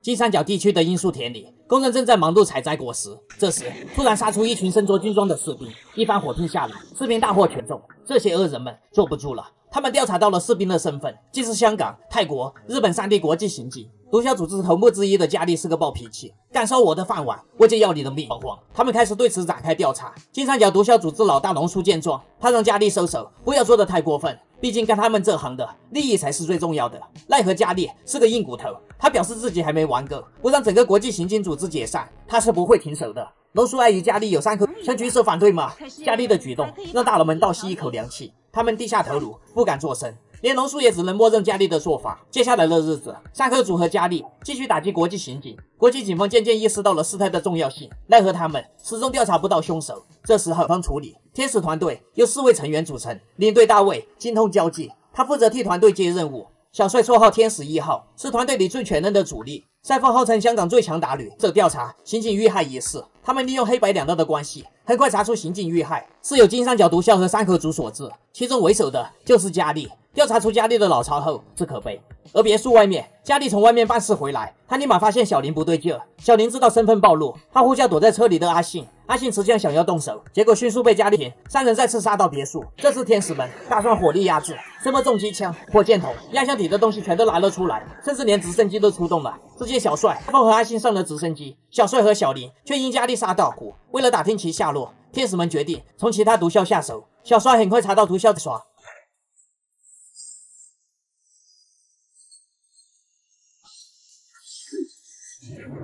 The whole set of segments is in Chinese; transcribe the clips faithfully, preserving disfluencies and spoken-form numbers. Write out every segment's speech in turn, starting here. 金三角地区的罂粟田里，工人正在忙碌采摘果实。这时，突然杀出一群身着军装的士兵，一番火拼下来，士兵大获全中。这些恶人们坐不住了，他们调查到了士兵的身份，既是香港、泰国、日本三地国际刑警。 毒枭组织头目之一的佳丽是个暴脾气，敢收我的饭碗，我就要你的命！慌慌，他们开始对此展开调查。金三角毒枭组织老大龙叔见状，他让佳丽收手，不要做得太过分，毕竟干他们这行的利益才是最重要的。奈何佳丽是个硬骨头，他表示自己还没玩够，不让整个国际刑警组织解散，他是不会停手的。龙叔碍于佳丽有三颗，想举手反对吗？佳丽的举动让大佬们倒吸一口凉气，他们低下头颅，不敢作声。 连龙叔也只能默认佳丽的做法。接下来的日子，三颗组和佳丽继续打击国际刑警。国际警方渐渐意识到了事态的重要性，奈何他们始终调查不到凶手。这时候，方处理天使团队由四位成员组成，领队大卫精通交际，他负责替团队接任务。小帅绰号天使一号，是团队里最全能的主力。赛凤号称香港最强打旅。这调查刑警遇害一事，他们利用黑白两道的关系，很快查出刑警遇害是由金三角毒枭和山口组所致，其中为首的就是佳丽。 调查出佳丽的老巢后，是可悲。而别墅外面，佳丽从外面办事回来，她立马发现小林不对劲。小林知道身份暴露，她呼叫躲在车里的阿信。阿信持枪想要动手，结果迅速被佳丽停。三人再次杀到别墅，这次天使们打算火力压制，什么重机枪、火箭筒、压箱底的东西全都拿了出来，甚至连直升机都出动了。只见小帅、凤和阿信上了直升机，小帅和小林却因佳丽杀到湖。为了打听其下落，天使们决定从其他毒枭下手。小帅很快查到毒枭耍。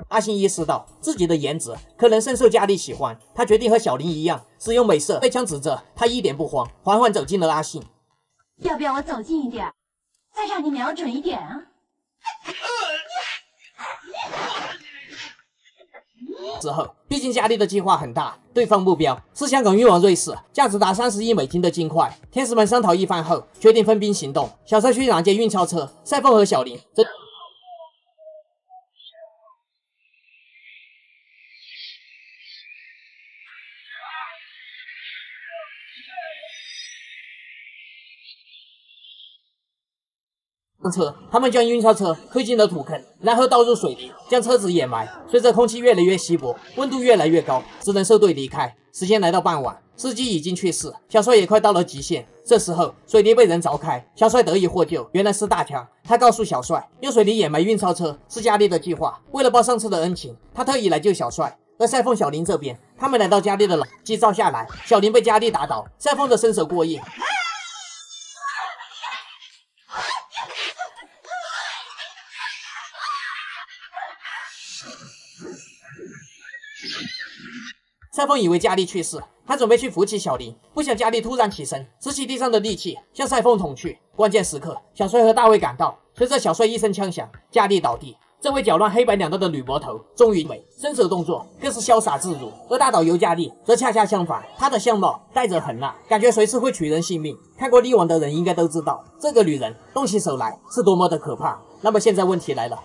阿信意识到自己的颜值可能深受佳丽喜欢，他决定和小林一样使用美色。被枪指着，他一点不慌，缓缓走近了阿信。要不要我走近一点，再让你瞄准一点啊？之后，毕竟佳丽的计划很大，对方目标是香港运往瑞士价值达三十亿美金的金块。天使们商讨一番后，决定分兵行动。小帅去拦截运钞车，赛凤和小林则。 车，他们将运钞车推进了土坑，然后倒入水泥，将车子掩埋。随着空气越来越稀薄，温度越来越高，只能受队离开。时间来到傍晚，司机已经去世，小帅也快到了极限。这时候，水泥被人凿开，小帅得以获救，原来是大强。他告诉小帅，用水泥掩埋运钞车是佳丽的计划。为了报上次的恩情，他特意来救小帅。而赛凤、小林这边，他们来到佳丽的老机照下来，小林被佳丽打倒，赛凤的身手过硬。 赛凤以为佳丽去世，他准备去扶起小林，不想佳丽突然起身，拾起地上的利器向赛凤捅去。关键时刻，小帅和大卫赶到，随着小帅一声枪响，佳丽倒地。这位搅乱黑白两道的女魔头终于美，身手动作更是潇洒自如。而大导游佳丽则恰恰相反，她的相貌带着狠辣，感觉随时会取人性命。看过《力王》的人应该都知道，这个女人动起手来是多么的可怕。那么现在问题来了。